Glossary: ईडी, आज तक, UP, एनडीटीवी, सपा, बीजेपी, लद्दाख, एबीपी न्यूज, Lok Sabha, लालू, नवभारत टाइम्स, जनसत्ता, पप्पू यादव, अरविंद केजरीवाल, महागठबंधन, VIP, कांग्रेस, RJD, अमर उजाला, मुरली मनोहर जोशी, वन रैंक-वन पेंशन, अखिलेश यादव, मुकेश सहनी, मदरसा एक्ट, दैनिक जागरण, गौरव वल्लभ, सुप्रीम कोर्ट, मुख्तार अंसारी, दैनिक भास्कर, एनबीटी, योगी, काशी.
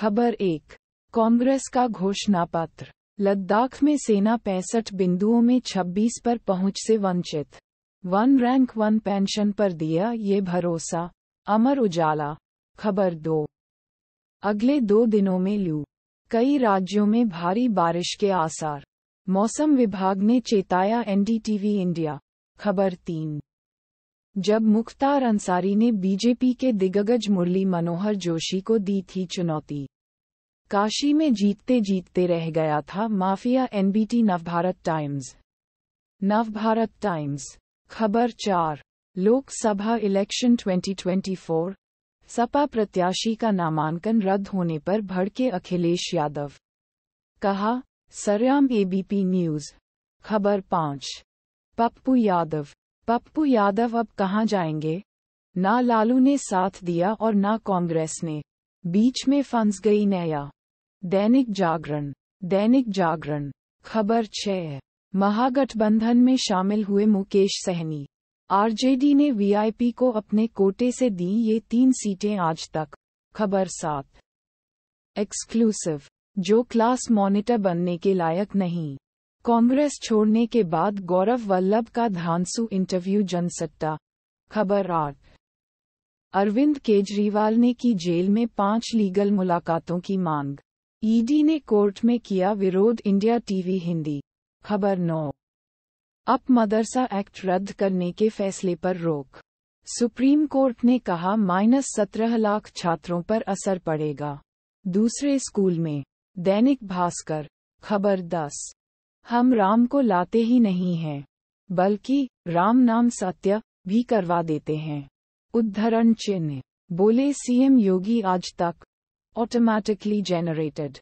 खबर एक, कांग्रेस का घोषणा पत्र। लद्दाख में सेना 65 बिंदुओं में 26 पर पहुंच से वंचित, वन रैंक-1 पेंशन पर दिया ये भरोसा। अमर उजाला। खबर दो, अगले 2 दिनों में लू, कई राज्यों में भारी बारिश के आसार, मौसम विभाग ने चेताया एनडीटीवी इंडिया। खबर तीन, जब मुख्तार अंसारी ने बीजेपी के दिग्गज मुरली मनोहर जोशी को दी थी चुनौती, काशी में जीतते जीतते रह गया था माफिया एनबीटी। नवभारत टाइम्स। खबर चार, लोकसभा इलेक्शन 2024, सपा प्रत्याशी का नामांकन रद्द होने पर भड़के अखिलेश यादव, कहा सरेआम एबीपी न्यूज। खबर पाँच, पप्पू यादव अब कहाँ जाएंगे, ना लालू ने साथ दिया और ना कांग्रेस ने, बीच में फंस गई नया। दैनिक जागरण। खबर छह, महागठबंधन में शामिल हुए मुकेश सहनी, आरजेडी ने वीआईपी को अपने कोटे से दी ये 3 सीटें। आज तक। खबर सात, एक्सक्लूसिव, जो क्लास मॉनिटर बनने के लायक नहीं, कांग्रेस छोड़ने के बाद गौरव वल्लभ का धांसू इंटरव्यू। जनसत्ता। खबर आठ, अरविंद केजरीवाल ने की जेल में 5 लीगल मुलाकातों की मांग, ईडी ने कोर्ट में किया विरोध। India TV Hindi. खबर 9, UP मदरसा एक्ट रद्द करने के फैसले पर रोक, सुप्रीम कोर्ट ने कहा -17 लाख छात्रों पर असर पड़ेगा, दूसरे स्कूल में। दैनिक भास्कर। खबर 10, हम राम को लाते ही नहीं हैं, बल्कि राम नाम सत्य भी करवा देते हैं, उद्धरण चिन्ह, बोले CM योगी। आज तक। Automatically generated.